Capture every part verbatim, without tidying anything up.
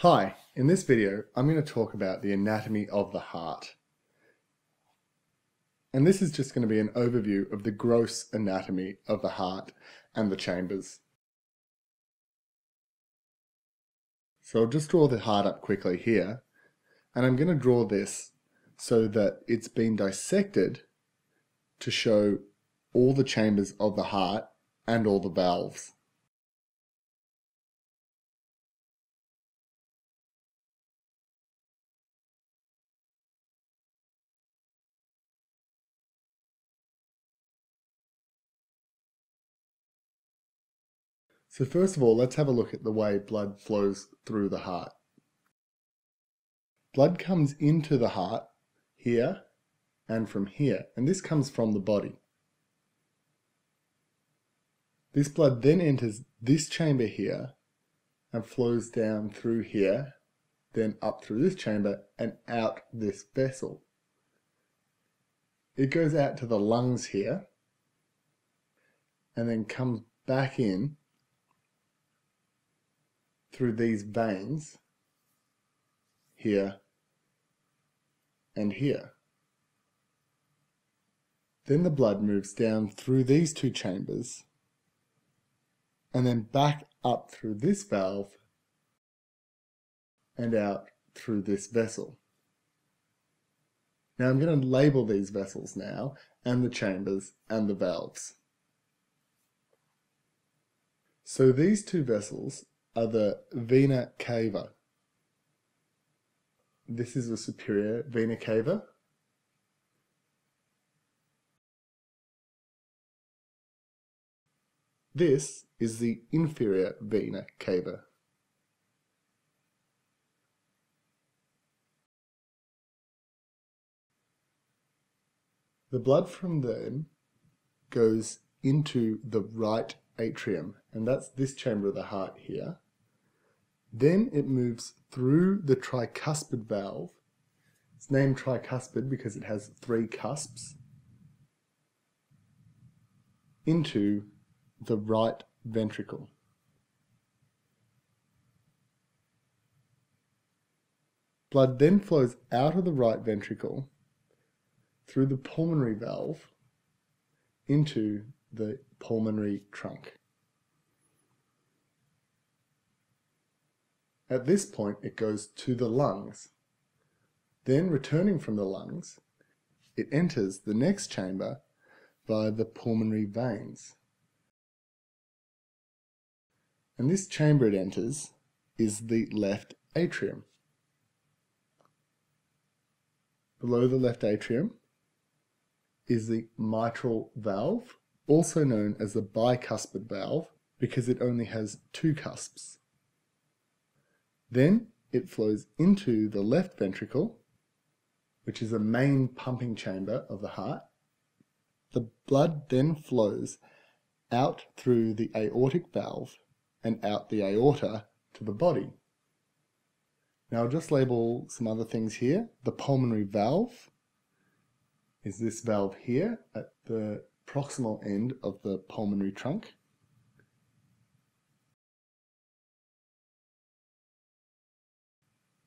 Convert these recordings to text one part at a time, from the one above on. Hi, in this video I'm going to talk about the anatomy of the heart. And this is just going to be an overview of the gross anatomy of the heart and the chambers. So I'll just draw the heart up quickly here, and I'm going to draw this so that it's been dissected to show all the chambers of the heart and all the valves. So first of all, let's have a look at the way blood flows through the heart. Blood comes into the heart here and from here, and this comes from the body. This blood then enters this chamber here and flows down through here, then up through this chamber and out this vessel. It goes out to the lungs here and then comes back in through these veins here and here. Then the blood moves down through these two chambers and then back up through this valve and out through this vessel. Now I'm going to label these vessels now, and the chambers and the valves. So these two vessels are the vena cava. This is the superior vena cava. This is the inferior vena cava. The blood from them goes into the right atrium, and that's this chamber of the heart here. Then it moves through the tricuspid valve. It's named tricuspid because it has three cusps, into the right ventricle. Blood then flows out of the right ventricle through the pulmonary valve into the pulmonary trunk. At this point, it goes to the lungs. Then, returning from the lungs, it enters the next chamber via the pulmonary veins. And this chamber it enters is the left atrium. Below the left atrium is the mitral valve, also known as the bicuspid valve because it only has two cusps. Then it flows into the left ventricle, which is the main pumping chamber of the heart. The blood then flows out through the aortic valve and out the aorta to the body. Now I'll just label some other things here. The pulmonary valve is this valve here at the proximal end of the pulmonary trunk.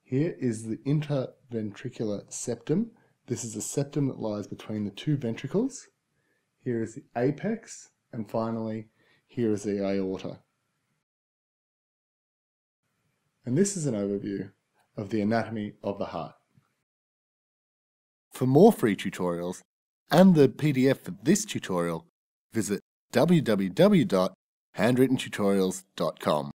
Here is the interventricular septum. This is the septum that lies between the two ventricles. Here is the apex, and finally, here is the aorta. And this is an overview of the anatomy of the heart. For more free tutorials and the P D F for this tutorial, visit w w w dot handwritten tutorials dot com.